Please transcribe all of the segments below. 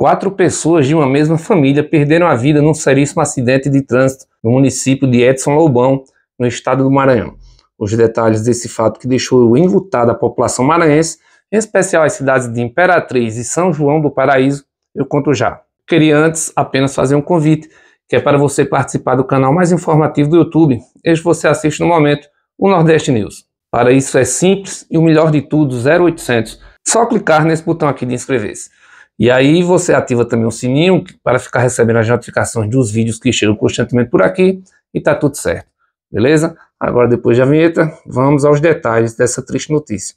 4 pessoas de uma mesma família perderam a vida num seríssimo acidente de trânsito no município de Edison Lobão, no estado do Maranhão. Os detalhes desse fato que deixou enlutada a população maranhense, em especial as cidades de Imperatriz e São João do Paraíso, eu conto já. Queria antes apenas fazer um convite, que é para você participar do canal mais informativo do YouTube, este você assiste no momento, o Nordeste News. Para isso é simples e o melhor de tudo, 0800, só clicar nesse botão aqui de inscrever-se. E aí você ativa também o sininho para ficar recebendo as notificações dos vídeos que chegam constantemente por aqui e tá tudo certo, beleza? Agora depois da vinheta, vamos aos detalhes dessa triste notícia.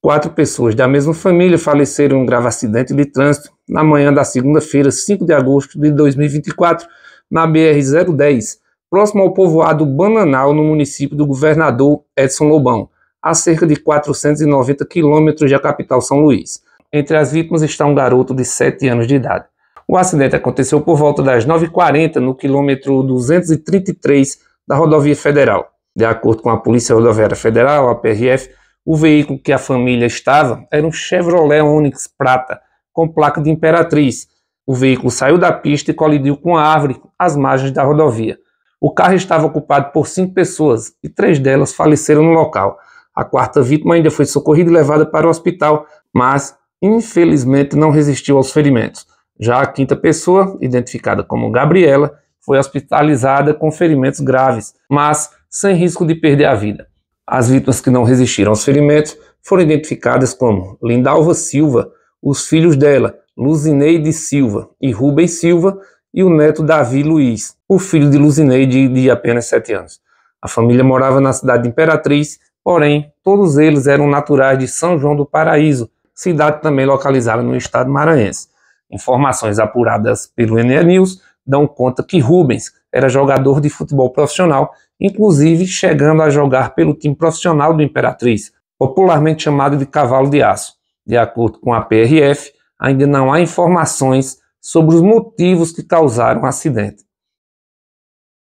Quatro pessoas da mesma família faleceram em um grave acidente de trânsito na manhã da segunda-feira, 5 de agosto de 2024, na BR-010, próximo ao povoado Bananal, no município do governador Edison Lobão, a cerca de 490 quilômetros da capital São Luís. Entre as vítimas está um garoto de 7 anos de idade. O acidente aconteceu por volta das 9h40 no quilômetro 233 da rodovia federal. De acordo com a Polícia Rodoviária Federal, a PRF, o veículo que a família estava era um Chevrolet Onix prata, com placa de Imperatriz. O veículo saiu da pista e colidiu com a árvore às margens da rodovia. O carro estava ocupado por 5 pessoas e 3 delas faleceram no local. A quarta vítima ainda foi socorrida e levada para o hospital, mas infelizmente não resistiu aos ferimentos. Já a quinta pessoa, identificada como Gabriela, foi hospitalizada com ferimentos graves, mas sem risco de perder a vida. As vítimas que não resistiram aos ferimentos foram identificadas como Lindalva Silva, os filhos dela, Lusenilde Silva e Rubens Silva, e o neto Davi Luís, o filho de Luzineide, de apenas 7 anos. A família morava na cidade de Imperatriz, porém, todos eles eram naturais de São João do Paraíso, cidade também localizada no estado maranhense. Informações apuradas pelo NE News dão conta que Rubens era jogador de futebol profissional, inclusive chegando a jogar pelo time profissional do Imperatriz, popularmente chamado de Cavalo de Aço. De acordo com a PRF, ainda não há informações sobre os motivos que causaram o acidente.